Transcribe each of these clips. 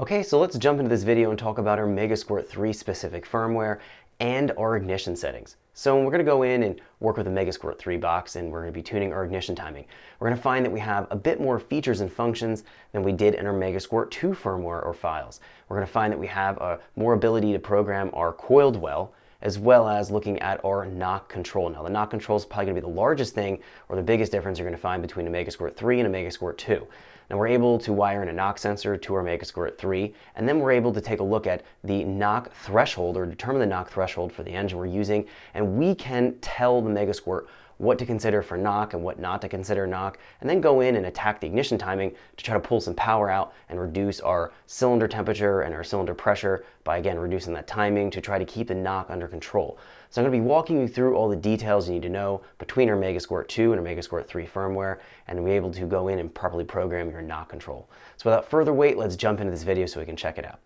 Okay, so let's jump into this video and talk about our MegaSquirt 3 specific firmware and our ignition settings. So we're going to go in and work with the MegaSquirt 3 box, and we're going to be tuning our ignition timing. We're going to find that we have a bit more features and functions than we did in our MegaSquirt 2 firmware or files. We're going to find that we have more ability to program our coiled well, as well as looking at our knock control. Now the knock control is probably going to be the largest thing, or the biggest difference you're going to find between a MegaSquirt 3 and a MegaSquirt 2. Now we're able to wire in a knock sensor to our MegaSquirt 3, and then we're able to take a look at the knock threshold, or determine the knock threshold for the engine we're using, and we can tell the MegaSquirt what to consider for knock and what not to consider knock, and then go in and attack the ignition timing to try to pull some power out and reduce our cylinder temperature and our cylinder pressure by, again, reducing that timing to try to keep the knock under control. So I'm going to be walking you through all the details you need to know between our MegaSquirt 2 and our MegaSquirt 3 firmware, and be able to go in and properly program your knock control. So without further wait, let's jump into this video so we can check it out.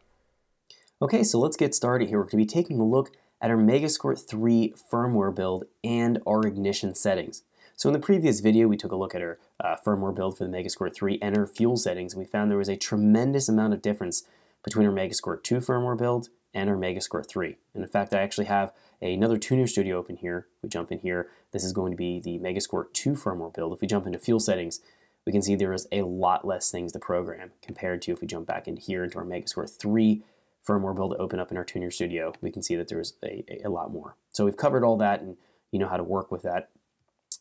Okay, so let's get started here. We're going to be taking a look at our MegaSquirt 3 firmware build and our ignition settings. So in the previous video, we took a look at our firmware build for the MegaSquirt 3 and our fuel settings, and we found there was a tremendous amount of difference between our MegaSquirt 2 firmware build and our MegaSquirt 3. And in fact, I actually have another Tuner Studio open here. If we jump in here, this is going to be the MegaSquirt 2 firmware build. If we jump into fuel settings, we can see there is a lot less things to program compared to if we jump back into here into our MegaSquirt 3 firmware build to open up in our Tuner Studio, we can see that there's a lot more. So we've covered all that, and you know how to work with that.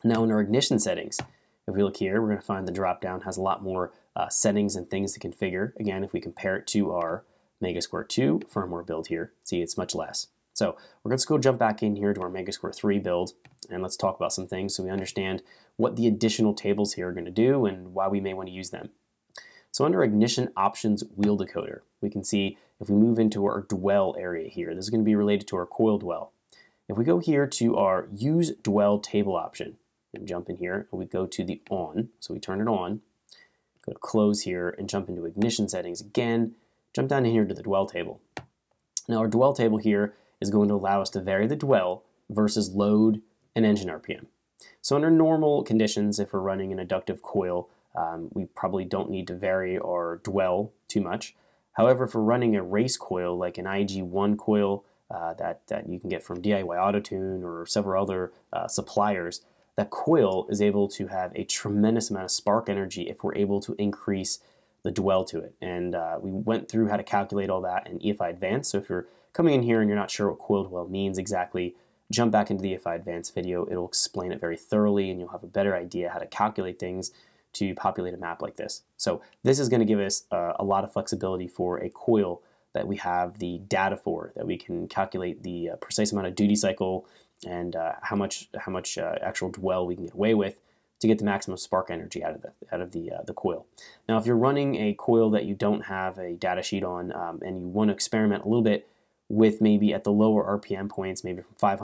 Now in our ignition settings, if we look here, we're going to find the drop-down has a lot more settings and things to configure. Again, if we compare it to our MegaSquirt 2 firmware build here, see it's much less. So we're going to go jump back in here to our MegaSquirt 3 build, and let's talk about some things so we understand what the additional tables here are going to do and why we may want to use them. So under ignition options wheel decoder, we can see if we move into our dwell area here, this is going to be related to our coil dwell. If we go here to our use dwell table option and jump in here, and we go to the on, so we turn it on, go to close here and jump into ignition settings again, jump down in here to the dwell table. Now our dwell table here is going to allow us to vary the dwell versus load and engine RPM. So under normal conditions, if we're running an adductive coil, we probably don't need to vary or dwell too much. However, if we're running a race coil, like an IG1 coil that you can get from DIY Autotune or several other suppliers, that coil is able to have a tremendous amount of spark energy if we're able to increase the dwell to it. And we went through how to calculate all that in EFI Advanced, so if you're coming in here and you're not sure what coil dwell means exactly, jump back into the EFI Advanced video. It'll explain it very thoroughly, and you'll have a better idea how to calculate things to populate a map like this. So this is going to give us a lot of flexibility for a coil that we have the data for, that we can calculate the precise amount of duty cycle and how much actual dwell we can get away with to get the maximum spark energy out of the coil. Now if you're running a coil that you don't have a data sheet on and you want to experiment a little bit with maybe at the lower RPM points, maybe from 500